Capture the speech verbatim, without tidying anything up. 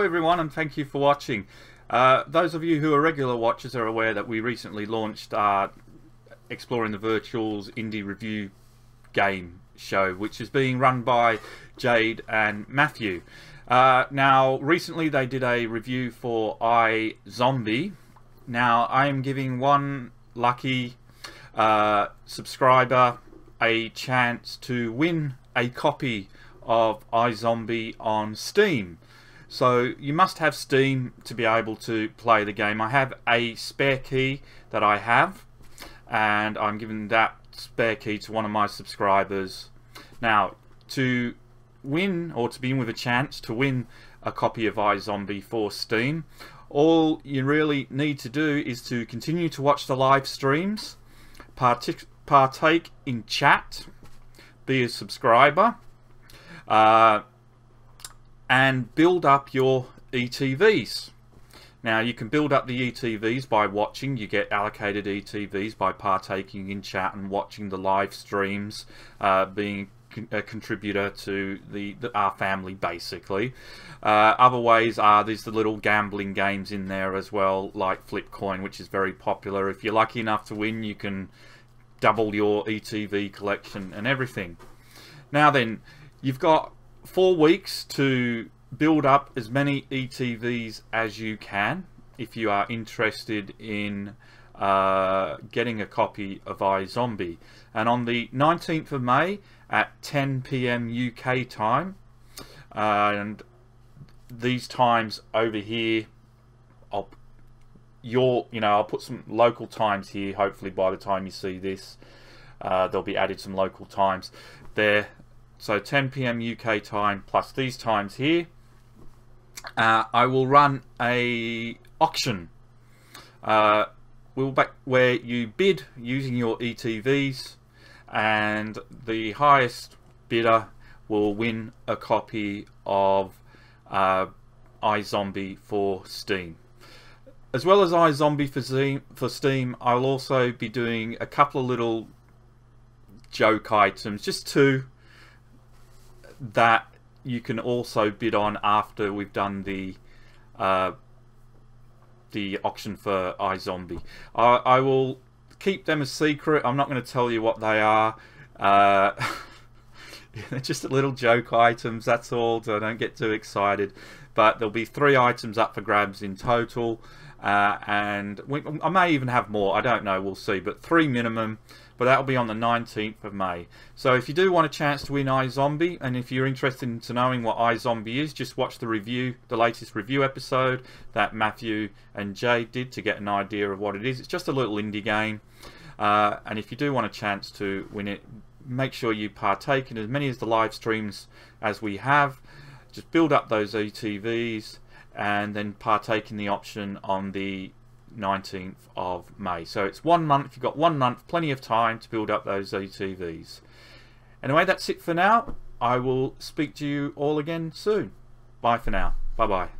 Hello everyone, and thank you for watching. Uh, those of you who are regular watchers are aware that we recently launched our Exploring the Virtuals Indie Review Game Show, which is being run by Jade and Matthew. Uh, now, recently they did a review for iZombie. Now, I am giving one lucky uh, subscriber a chance to win a copy of iZombie on Steam. So you must have Steam to be able to play the game. I have a spare key that I have, and I'm giving that spare key to one of my subscribers. Now, to win, or to be in with a chance to win a copy of iZombie for Steam, all you really need to do is to continue to watch the live streams, partic partake in chat, be a subscriber, uh, and build up your E T Vs. Now, you can build up the E T Vs by watching. You get allocated E T Vs by partaking in chat and watching the live streams, uh, being a contributor to the, the our family, basically. Uh, other ways are there's the little gambling games in there as well, like Flipcoin, which is very popular. If you're lucky enough to win, you can double your E T V collection and everything. Now then, you've got four weeks to build up as many E T Vs as you can if you are interested in uh, getting a copy of iZombie. And on the nineteenth of May at ten P M U K time, uh, and these times over here, I'll your you know I'll put some local times here. Hopefully by the time you see this, uh, there'll be added some local times there. So ten P M U K time plus these times here. Uh, I will run a auction uh, we'll back where you bid using your E T Vs, and the highest bidder will win a copy of uh, iZombie for Steam. As well as iZombie for, for Steam, I'll also be doing a couple of little joke items, just two, that you can also bid on after we've done the uh, the auction for iZombie. I, I will keep them a secret. I'm not going to tell you what they are. Uh, they're just little joke items, that's all, so don't get too excited. But there'll be three items up for grabs in total, uh, and we, I may even have more, I don't know, we'll see, but three minimum. But that'll be on the nineteenth of May. So if you do want a chance to win iZombie, and if you're interested in knowing what iZombie is, just watch the review, the latest review episode that Matthew and Jay did to get an idea of what it is. It's just a little indie game. Uh, and if you do want a chance to win it, make sure you partake in as many as the live streams as we have. Just build up those E T Vs and then partake in the option on the nineteenth of May. So it's one month. You've got one month, plenty of time to build up those E T Vs. Anyway, that's it for now. I will speak to you all again soon. Bye for now. Bye bye.